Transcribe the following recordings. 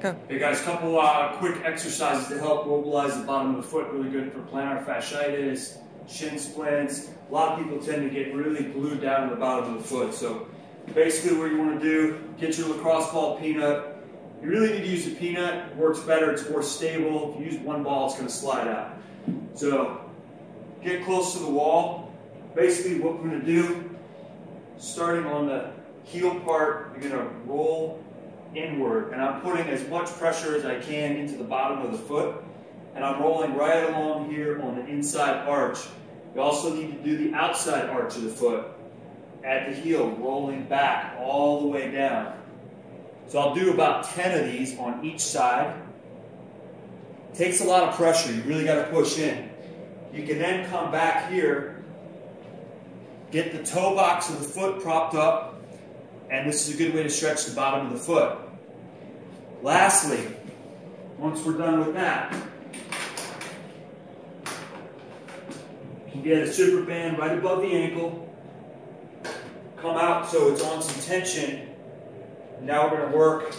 Okay. Hey guys, a couple quick exercises to help mobilize the bottom of the foot. Really good for plantar fasciitis, shin splints. A lot of people tend to get really glued down to the bottom of the foot. So basically what you want to do, get your lacrosse ball peanut. You really need to use a peanut. It works better, it's more stable. If you use one ball, it's going to slide out. So get close to the wall. Basically what we're going to do, starting on the heel part, you're going to roll inward, and I'm putting as much pressure as I can into the bottom of the foot, and I'm rolling right along here on the inside arch. You also need to do the outside arch of the foot at the heel, rolling back all the way down. So I'll do about 10 of these on each side. It takes a lot of pressure, you really got to push in. You can then come back here, get the toe box of the foot propped up, and this is a good way to stretch the bottom of the foot. Lastly, once we're done with that, you can get a super band right above the ankle, come out so it's on some tension. Now we're going to work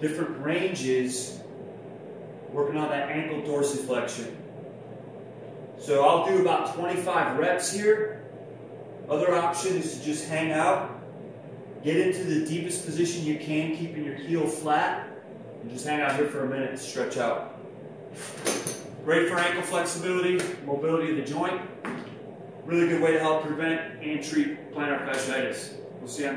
different ranges, working on that ankle dorsiflexion. So I'll do about 25 reps here. Other option is to just hang out, get into the deepest position you can, keeping your heel flat, and just hang out here for a minute and stretch out. Great for ankle flexibility, mobility of the joint. Really good way to help prevent and treat plantar fasciitis. We'll see you on